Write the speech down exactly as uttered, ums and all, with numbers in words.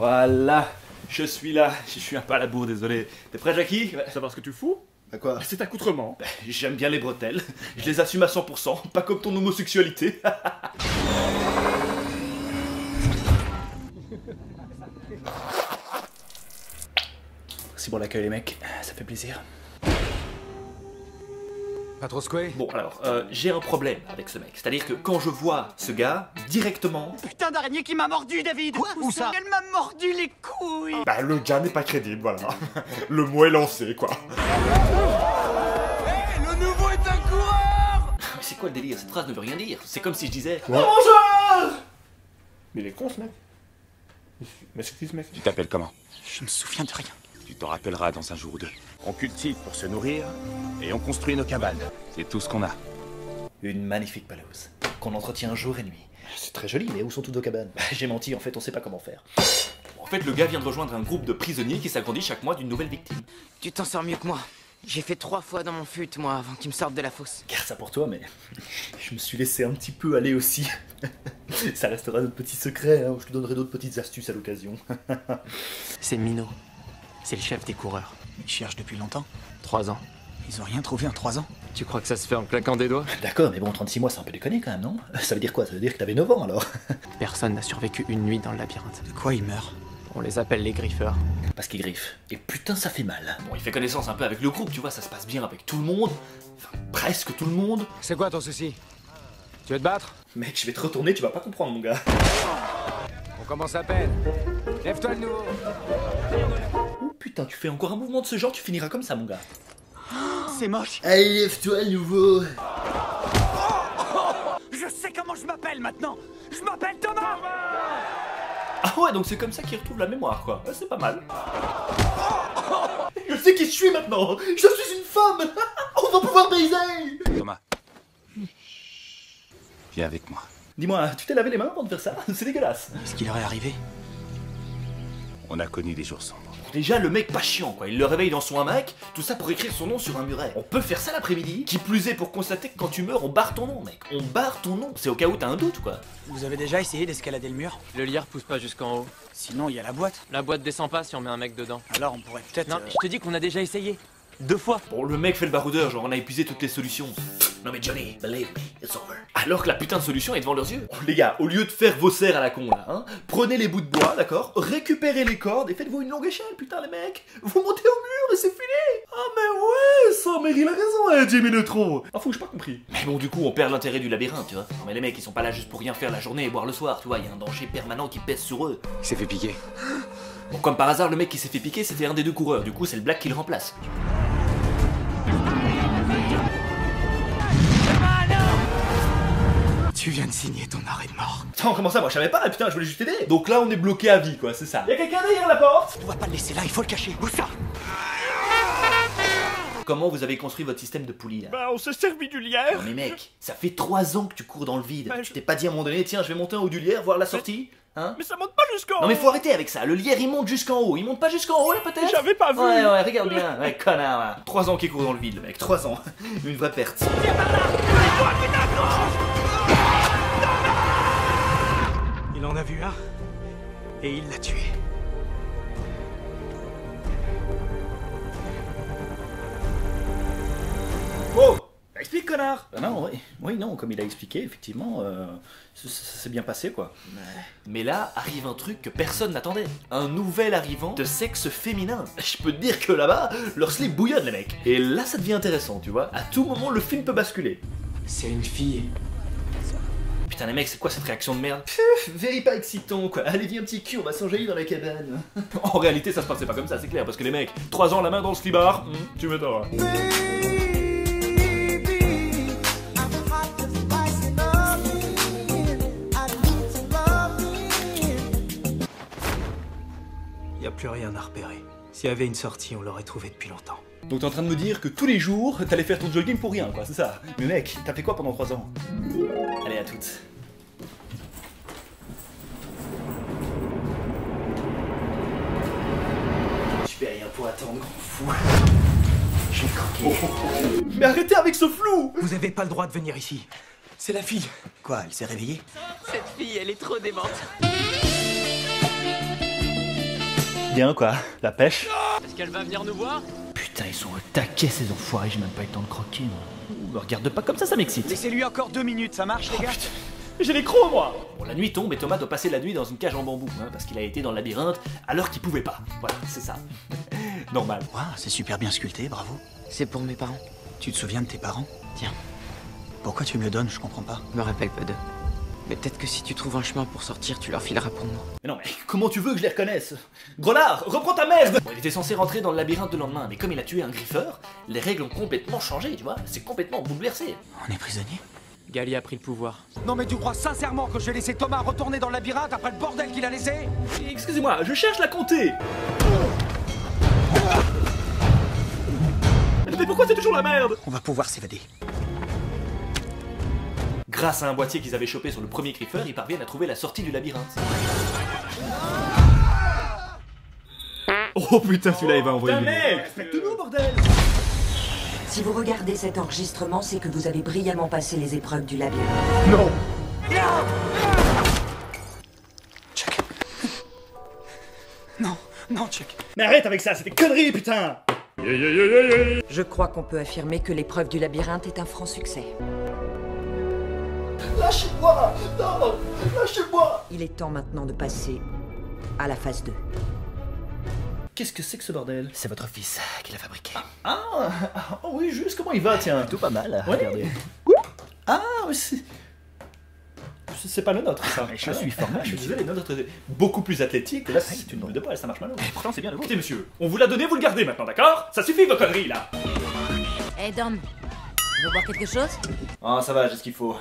Voilà, je suis là, je suis un peu à la bourre, désolé. T'es prêt, Jackie? Ouais. Savoir ce que tu fous? Bah quoi? C'est accoutrement. Bah, j'aime bien les bretelles, je les assume à cent pour cent, pas comme ton homosexualité. Merci pour l'accueil, les mecs, ça fait plaisir. Pas trop secoué. Bon alors, euh, j'ai un problème avec ce mec, c'est-à-dire que quand je vois ce gars, directement... Putain d'araignée qui m'a mordu, David. Quoi? Où ça? Elle m'a mordu les couilles. Bah le gars n'est pas crédible, voilà. Le mot est lancé, quoi. Hey, le nouveau est un coureur. Mais c'est quoi le délire? Cette phrase ne veut rien dire. C'est comme si je disais... Ouais. Oh, bonjour. Mais il est con, ce mec. Mais c'est qui, ce mec? Tu t'appelles comment? Je me souviens de rien. Tu t'en rappelleras dans un jour ou deux. On cultive pour se nourrir, et on construit nos cabanes. C'est tout ce qu'on a. Une magnifique pelouse, qu'on entretient jour et nuit. C'est très joli, mais où sont toutes nos cabanes? Bah, j'ai menti, en fait, on sait pas comment faire. En fait, le gars vient de rejoindre un groupe de prisonniers qui s'agrandit chaque mois d'une nouvelle victime. Tu t'en sors mieux que moi. J'ai fait trois fois dans mon fut, moi, avant qu'ils me sortent de la fosse. Garde ça pour toi, mais je me suis laissé un petit peu aller aussi. Ça restera notre petit secret, hein, où je te donnerai d'autres petites astuces à l'occasion. C'est Mino. C'est le chef des coureurs. Ils cherchent depuis longtemps. Trois ans. Ils ont rien trouvé en trois ans. Tu crois que ça se fait en claquant des doigts? D'accord, mais bon, trente-six mois, c'est un peu déconné quand même, non? Ça veut dire quoi? Ça veut dire que t'avais neuf ans, alors? Personne n'a survécu une nuit dans le labyrinthe. De quoi ils meurent? On les appelle les griffeurs. Parce qu'ils griffent. Et putain, ça fait mal. Bon, il fait connaissance un peu avec le groupe, tu vois, ça se passe bien avec tout le monde. Enfin, presque tout le monde. C'est quoi ton souci? Tu veux te battre? Mec, je vais te retourner, tu vas pas comprendre, mon gars. On commence à peine. Lève-toi le nouveau. Putain, tu fais encore un mouvement de ce genre, tu finiras comme ça, mon gars. C'est moche. Allez, lève-toi à nouveau. Je sais comment je m'appelle maintenant. Je m'appelle Thomas. Ah ouais, donc c'est comme ça qu'il retrouve la mémoire, quoi. C'est pas mal. Je sais qui je suis maintenant. Je suis une femme. On va pouvoir baiser. Thomas, viens avec moi. Dis-moi, tu t'es lavé les mains avant de faire ça? C'est dégueulasse. Qu'est-ce qui leur est arrivé? On a connu des jours sombres. Déjà, le mec pas chiant, quoi. Il le réveille dans son hamac, tout ça pour écrire son nom sur un muret. On peut faire ça l'après-midi, qui plus est pour constater que quand tu meurs, on barre ton nom, mec. On barre ton nom, c'est au cas où t'as un doute, quoi. Vous avez déjà essayé d'escalader le mur? Le lierre pousse pas jusqu'en haut. Sinon, il y a la boîte. La boîte descend pas si on met un mec dedans. Alors, on pourrait peut-être... Non, euh... je te dis qu'on a déjà essayé. Deux fois. Bon, le mec fait le baroudeur, genre on a épuisé toutes les solutions. Non mais Johnny, believe me, it's over. Alors que la putain de solution est devant leurs yeux. Les gars, au lieu de faire vos serres à la con là, hein, prenez les bouts de bois, d'accord? Récupérez les cordes et faites-vous une longue échelle, putain les mecs. Vous montez au mur et c'est fini. Ah mais ouais, ça, mais il a raison, hein, Jimmy Neutron. Ah fou, j'ai pas compris. Mais bon, du coup, on perd l'intérêt du labyrinthe, tu vois. Non mais les mecs, ils sont pas là juste pour rien faire la journée et boire le soir, tu vois. Il y a un danger permanent qui pèse sur eux. Il s'est fait piquer. Bon, comme par hasard, le mec qui s'est fait piquer, c'était un des deux coureurs. Du coup, c'est le Black qui le remplace. Tu viens de signer ton arrêt de mort. Attends, comment ça? Moi je savais pas, putain, je voulais juste aider. Donc là on est bloqué à vie, quoi, c'est ça. Y'a quelqu'un derrière la porte? On va pas le laisser là, il faut le cacher. Où ça? Comment vous avez construit votre système de poulie là? Bah on s'est servi du lierre. Non mais mec, ça fait trois ans que tu cours dans le vide. Bah, je... Tu t'es pas dit à un moment donné, tiens, je vais monter en haut du lierre, voir la sortie? Hein? Mais ça monte pas jusqu'en haut. Non mais faut arrêter avec ça, le lierre il monte jusqu'en haut. Il monte pas jusqu'en haut là peut-être? J'avais pas vu. Ouais ouais, regarde bien, ouais connard. trois ans qu'il court dans le vide le mec, trois ans. Une vraie perte. Viens par là. Toi, putain, il en a vu un, et il l'a tué. Oh! Explique, connard! Ben non, oui, oui, non, comme il a expliqué, effectivement, euh, ça, ça s'est bien passé, quoi. Mais... Mais là, arrive un truc que personne n'attendait. Un nouvel arrivant de sexe féminin. Je peux te dire que là-bas, leur slip bouillonne, les mecs. Et là, ça devient intéressant, tu vois. À tout moment, le film peut basculer. C'est une fille. Putain les mecs, c'est quoi cette réaction de merde? Pfff, very pas excitant quoi, allez viens petit cul, on va s'enjailler dans la cabane. En réalité ça se passait pas comme ça, c'est clair, parce que les mecs, trois ans la main dans le slibard, mmh, tu m'étonneras. Y'a plus rien à repérer. S'il y avait une sortie, on l'aurait trouvée depuis longtemps. Donc t'es en train de me dire que tous les jours, t'allais faire ton jogging pour rien, quoi, c'est ça? Mais mec, t'as fait quoi pendant trois ans? Allez, à toutes. Tu fais rien pour attendre, grand fou. Je vais croquer. Oh. Mais arrêtez avec ce flou! Vous avez pas le droit de venir ici. C'est la fille. Quoi, elle s'est réveillée? Cette fille, elle est trop démente. bien quoi, la pêche. Est-ce qu'elle va venir nous voir? Putain, ils sont au taquet ces enfoirés, j'ai même pas eu le temps de croquer moi. Ouh, me regarde pas comme ça, ça m'excite. Laissez-lui encore deux minutes, ça marche oh, les gars. Putain. J'ai les crocs, moi! Bon, la nuit tombe et Thomas doit passer la nuit dans une cage en bambou, hein, parce qu'il a été dans le labyrinthe alors qu'il pouvait pas. Voilà, c'est ça. Normal. Wow, c'est super bien sculpté, bravo. C'est pour mes parents. Tu te souviens de tes parents? Tiens. Pourquoi tu me le donnes? Je comprends pas. Je me rappelle pas d'eux. Mais peut-être que si tu trouves un chemin pour sortir, tu leur fileras pour moi. Mais non, mais comment tu veux que je les reconnaisse? Grelard, reprends ta merde! Bon, il était censé rentrer dans le labyrinthe le lendemain, mais comme il a tué un griffeur, les règles ont complètement changé, tu vois. C'est complètement bouleversé. On est prisonnier? Gali a pris le pouvoir. Non mais tu crois sincèrement que je vais laisser Thomas retourner dans le labyrinthe après le bordel qu'il a laissé? Excusez-moi, je cherche la comté. Mais pourquoi c'est toujours la merde? On va pouvoir s'évader. Grâce à un boîtier qu'ils avaient chopé sur le premier griffeur, ils parviennent à trouver la sortie du labyrinthe. Oh putain, celui-là il va envoyer. Respecte-nous bordel! Si vous regardez cet enregistrement, c'est que vous avez brillamment passé les épreuves du labyrinthe. Non. Chuck. Non, non Chuck. Mais arrête avec ça, c'est des conneries putain. Je crois qu'on peut affirmer que l'épreuve du labyrinthe est un franc succès. Lâchez-moi! Non! Lâchez-moi! Il est temps maintenant de passer à la phase deux. Qu'est-ce que c'est que ce bordel? C'est votre fils qui l'a fabriqué. Ah, ah oh oui, juste comment il va, tiens. Tout pas mal, ouais. Regardez. Ah, mais c'est... C'est pas le nôtre, ça. Ah, je ah, suis formé, ah, je suis désolé, le nôtre est beaucoup plus athlétique. Là, c'est une boule de poil, ça marche mal. Eh, pourtant, c'est bien le vôtre. Écoutez, monsieur, on vous l'a donné, vous le gardez maintenant, d'accord? Ça suffit vos conneries, là. Eh, hey, Dom, tu veux boire quelque chose? Ah, oh, ça va, j'ai ce qu'il faut.